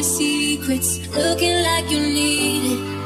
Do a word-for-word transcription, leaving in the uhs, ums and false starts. your secrets, looking like you need it.